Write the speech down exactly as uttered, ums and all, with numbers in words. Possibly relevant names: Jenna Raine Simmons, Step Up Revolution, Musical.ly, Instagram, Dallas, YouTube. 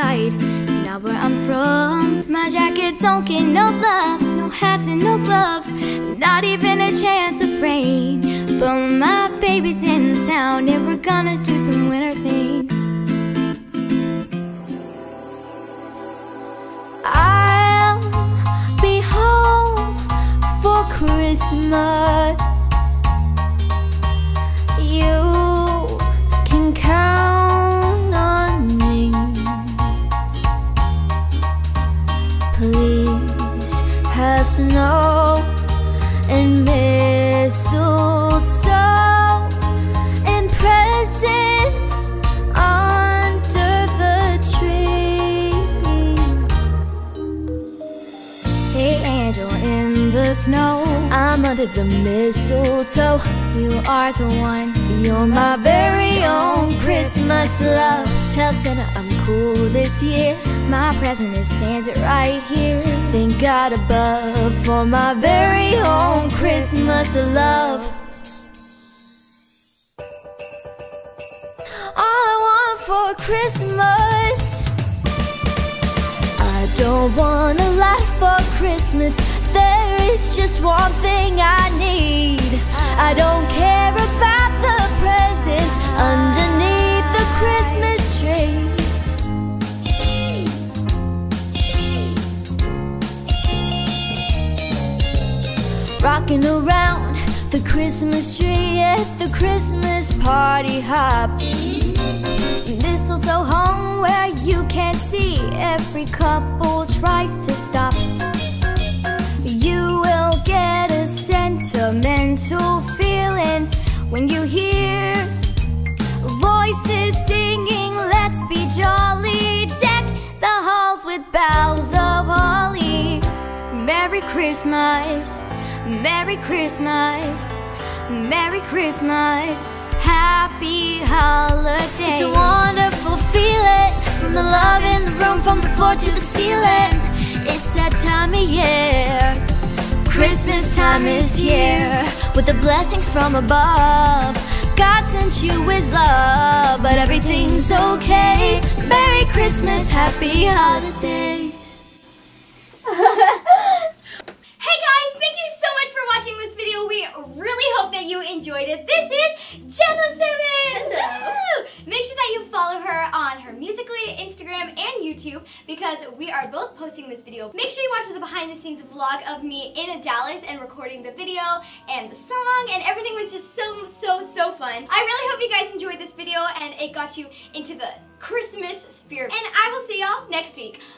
tight. Not where I'm from. My jacket don't get no love. No hats and no gloves. Not even a chance of rain. But my baby's in town and we're gonna do some winter things. I'll be home for Christmas. You can count on me. Please have snow and mistletoe and presents under the tree. Hey, angel in the snow, I'm under the mistletoe. You are the one. You're my very own Christmas love. Tell Santa I'm cool this year. My present is stands right here. Thank God above for my very own Christmas love. All I want for Christmas. I don't want a lot for Christmas. There is just one thing I need. I don't care about the presents underneath the Christmas tree. Rocking around the Christmas tree at the Christmas party hop. Mistletoe hung where you can't see. Every couple tries to stop. You will get a sentimental feeling when you hear voices singing, let's be jolly. Deck the halls with boughs of holly. Merry Christmas, Merry Christmas, Merry Christmas, happy holidays. It's a wonderful feeling, from the love in the room, from the floor to the ceiling. It's that time of year, Christmas time is here. With the blessings from above, God sent you His love. But everything's okay, Merry Christmas, Happy Holidays. Hey guys, thank you so much for watching this video. We really hope that you enjoyed it. This is Jenna Simmons! Make sure that you follow her on her Musical.ly, Instagram, and YouTube because we are both posting this video. Make sure you watch the behind the scenes vlog of me in Dallas and recording the video and the song, and everything was just so, so, so fun. I really hope you guys enjoyed this video and it got you into the Christmas spirit. And I will see y'all next week.